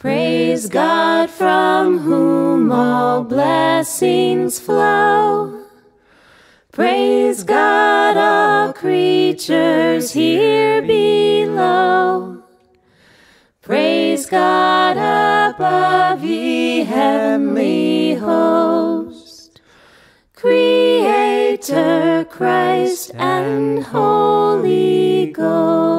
Praise God from whom all blessings flow. Praise God, all creatures here below. Praise God above, ye heavenly host, Creator, Christ, and Holy Ghost.